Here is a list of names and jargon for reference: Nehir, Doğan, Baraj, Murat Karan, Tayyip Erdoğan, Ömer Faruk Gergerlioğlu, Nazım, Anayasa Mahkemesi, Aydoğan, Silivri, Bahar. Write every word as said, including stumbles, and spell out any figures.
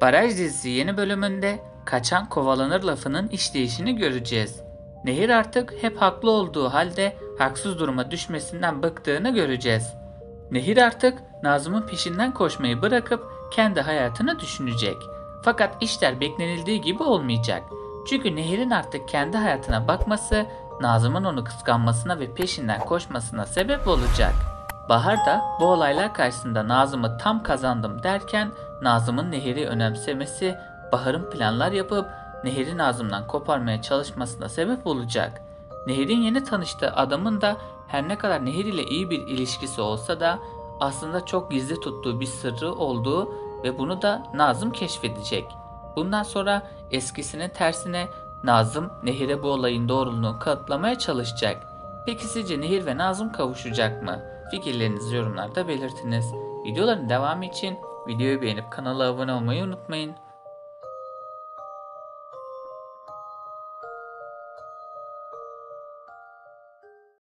Baraj dizisi yeni bölümünde kaçan kovalanır lafının işleyişini göreceğiz. Nehir artık hep haklı olduğu halde haksız duruma düşmesinden bıktığını göreceğiz. Nehir artık Nazım'ın peşinden koşmayı bırakıp kendi hayatını düşünecek. Fakat işler beklenildiği gibi olmayacak. Çünkü Nehir'in artık kendi hayatına bakması Nazım'ın onu kıskanmasına ve peşinden koşmasına sebep olacak. Bahar da bu olaylar karşısında Nazım'ı tam kazandım derken Nazım'ın Nehir'i önemsemesi Bahar'ın planlar yapıp Nehir'i Nazım'dan koparmaya çalışmasına sebep olacak. Nehir'in yeni tanıştığı adamın da her ne kadar Nehir ile iyi bir ilişkisi olsa da aslında çok gizli tuttuğu bir sırrı olduğu ve bunu da Nazım keşfedecek. Bundan sonra eskisinin tersine Nazım Nehir'e bu olayın doğruluğunu kanıtlamaya çalışacak. Peki sizce Nehir ve Nazım kavuşacak mı? Fikirlerinizi yorumlarda belirtiniz. Videoların devamı için videoyu beğenip kanala abone olmayı unutmayın.